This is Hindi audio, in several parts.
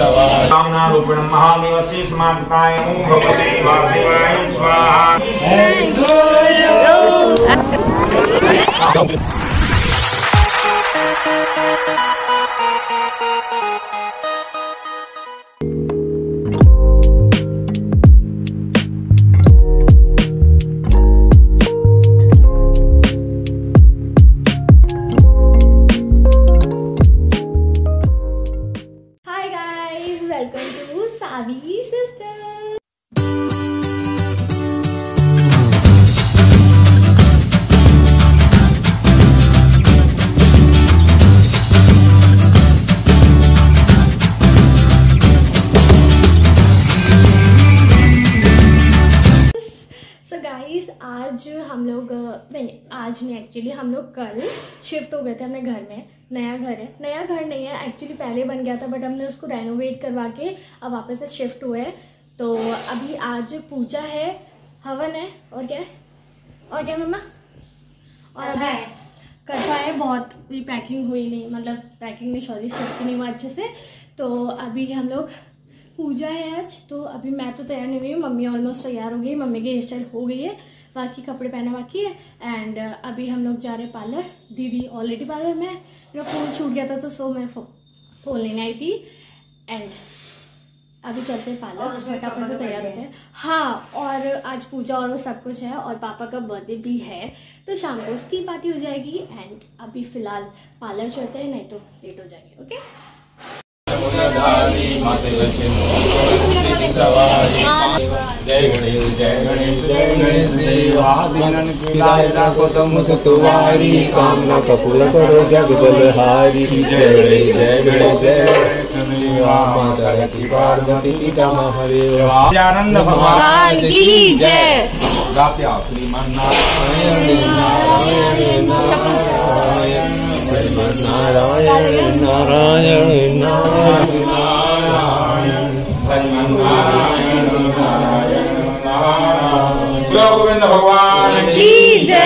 कामनारूपिणं महादेवस्य स्मार्ताय ओम भगवते वासुदेवाय स्वाहा। आज नहीं, एक्चुअली हम लोग कल शिफ्ट हो गए थे अपने घर में। नया घर है, नया घर नहीं है एक्चुअली, पहले बन गया था बट हमने उसको रेनोवेट करवा के अब वापस से शिफ्ट हुए। तो अभी आज पूजा है, हवन है और क्या है, और क्या मम्मा, और कथा है। कथा है, बहुत भी पैकिंग हुई नहीं, मतलब पैकिंग नहीं, सॉरी, शिफ्ट नहीं हुआ अच्छे से। तो अभी हम लोग, पूजा है आज, तो अभी मैं तो तैयार नहीं हुई हूँ, मम्मी ऑलमोस्ट तैयार हो गई, मम्मी की हेयर स्टाइल हो गई है, बाकी कपड़े पहना बाकी है। एंड अभी हम लोग जा रहे हैं पार्लर, दीदी ऑलरेडी पार्लर में, मेरा फ़ोन छूट गया था तो सो मैं फ़ोन लेने आई थी। एंड अभी चलते हैं पार्लर, फटाफट से तैयार होते हैं। हाँ, और आज पूजा और वो सब कुछ है और पापा का बर्थडे भी है तो शाम को उसकी पार्टी हो जाएगी। एंड अभी फ़िलहाल पार्लर चलते हैं, नहीं तो लेट हो जाएंगे। ओके, जय गणेश जय गणेश जय गणेश देवा, कामना कपूर करो जग बलहारी। जय गणेश जय गणेश जय देवा, माता लक्ष्मी पार्वती पिता महादेवा, आनंद भगवान की जय। गाते आखिरी मन्ना नारायण नारायण नारायण नारायण हरिमन नारायण नारायण नारायण, बोलो गोविंद भगवान की जय।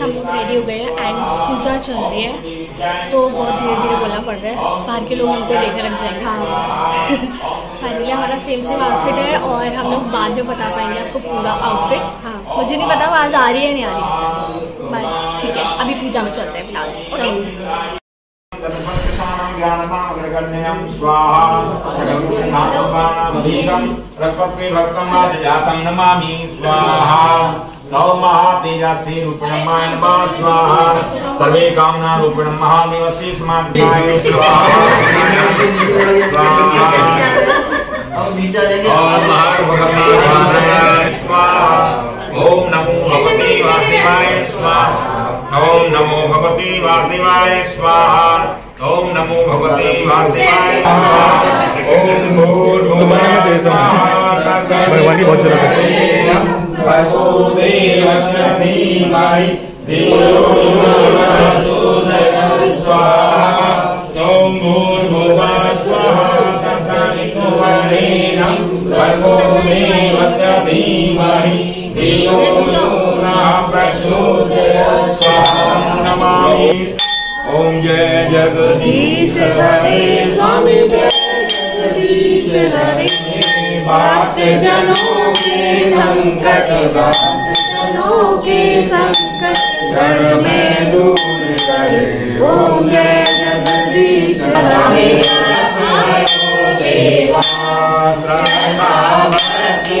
हम लोग रेडी हो गए हैं एंड पूजा चल रही है तो बहुत धीरे धीरे बोलना पड़ रहा है, बाहर के लोग हमको लेकर रख जाएंगे। हाँ, फाइनली हमारा सेम आउटफिट है और हम लोग बाद में बता पाएंगे आपको पूरा आउटफिट। हाँ, मुझे नहीं पता वो आज आ रही है नहीं आ रही, बट ठीक है, अभी पूजा में चलते हैं फिलहाल। नव महातेजस्वी रूपिणं मानवा स्वाहा, सर्वे कामना रूपिणं महादेवस्य स्मार्ताय स्वाहा। ओम नमो भगवते वासुदेवाय स्वाहा, ओम नमो भगवते वासुदेवाय स्वाहा, ओम नमो भगवते वासुदेवाय स्वाहा। ओम भूर्भुवः स्वः ओम जय जगदीश हरे स्वामी, जय जगदीश हरे, जनों के संकट क्षण में दूर करे। ओम जय जगदीश हरे देवा, शरणागति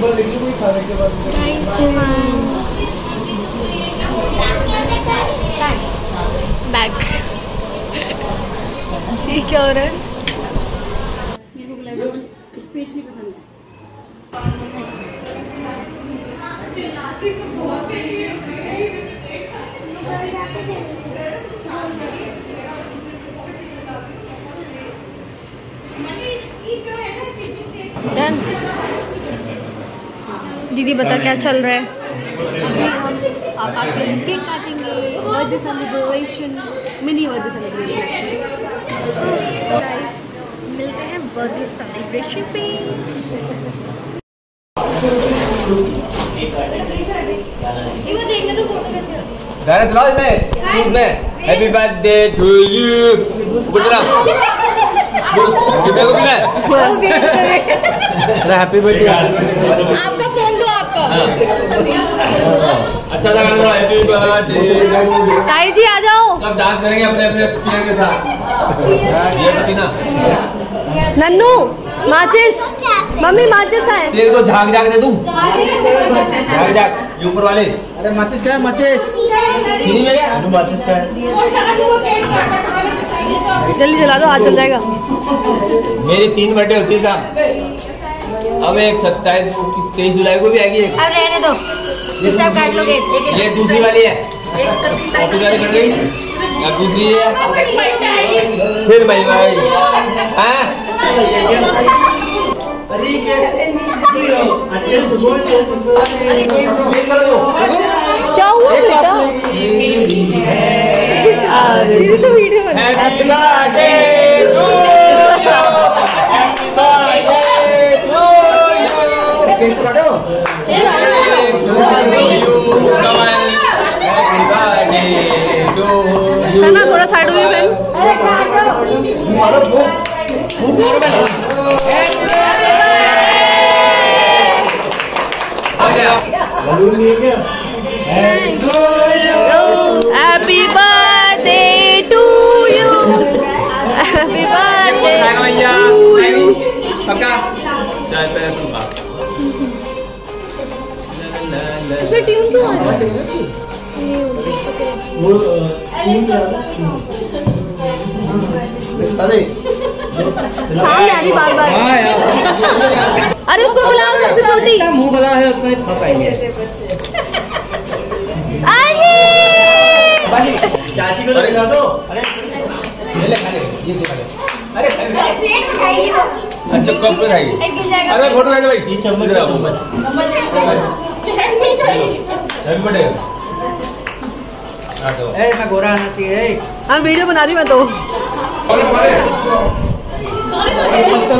बार कोई खाने के बाद बैक ये क्या हो रहा है? स्पेशली पसंद है। दीदी बता क्या चल रहा है? अभी हम पापा के लिए केक काटेंगे, birthday celebration, mini birthday celebration actually. Guys मिलते हैं बर्थडे सेलिब्रेशन पे। इनको देखने तो फोटो कैसे गाना चलाओ इसमें ग्रुप में। हैप्पी बर्थडे टू यू बुटरा जिब्बे को मिला। हैप्पी बर्थडे अच्छा लगा ना। हैप्पी बर्थडे ताई जी आ जाओ। सब डांस करेंगे अपने अपने पियर के साथ। नन्नू माचिस, मम्मी माचिस का है तेरे को झाग झाग दे दूं। झाग झाग ऊपर वाले। अरे माचिस का है, माचिस फ्री में क्या माचिस का है। जल्दी जला दो, हाथ चल जाएगा। मेरी 3 बर्थडे होती है साहब। अब एक 27-23 जुलाई को भी आएगी। अब रहने दो, चुपचाप काट लोगे। ये दूसरी वाली है, अब दूसरी है फिर भाई भाई। क्या हुआ बेटा? थोड़ा साइड हुई बहन। Happy birthday to you, happy birthday to you. पक्का चाय पे सुबह इसमें ट्यून तो आ रही है सामने आ रही बार बार। अरे उसको बुलाओ सबसे छोटी। मुंह गला है उतना ही खा पाएंगे। चाची को दिखा दो। अरे ले खाने ये खा ले। अरे प्लेट उठाइए। अच्छा कब उठाइए? अरे फोटो ले भाई। ये चम्मच ऐसा गोरा आना चाहिए। हाँ वीडियो बना रही मैं तो। अरे इधर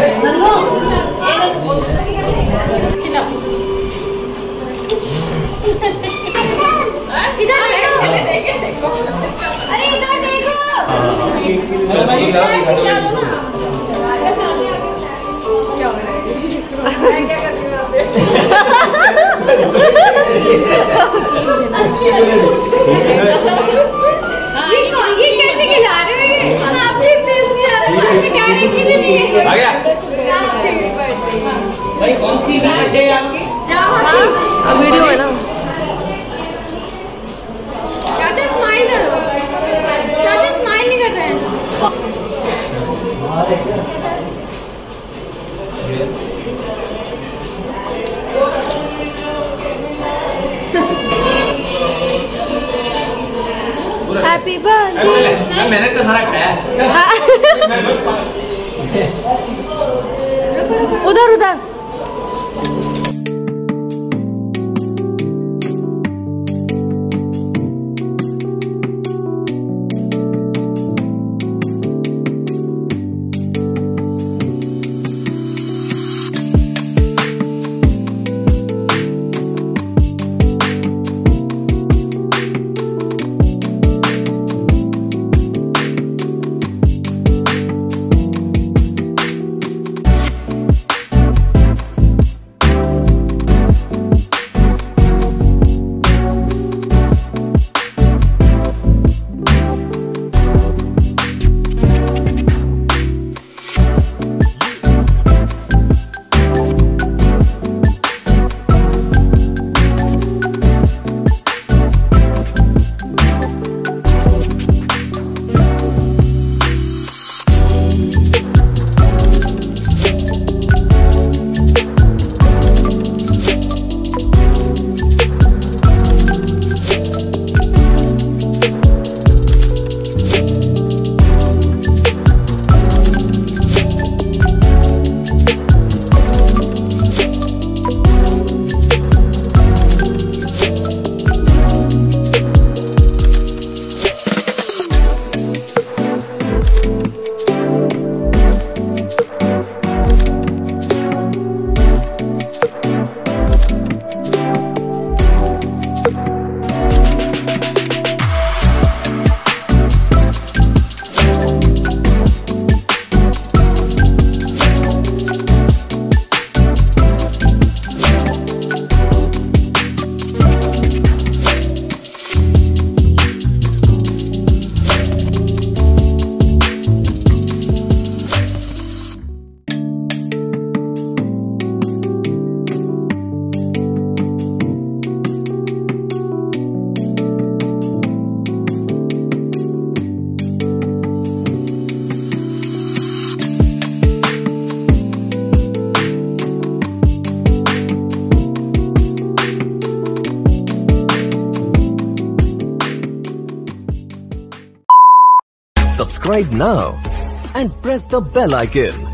देखो। ये कैसे खिला रहे हो? आपके फेस में आ रहा है, क्या रखी नहीं है? आ गया भाई। कौन सी बर्थडे है आपकी? वीडियो है ना, स्माइल नहीं कर रहे हैं। Happy birthday. मेहनत तो सारा खाया। उधर उधर Subscribe now and press the bell icon.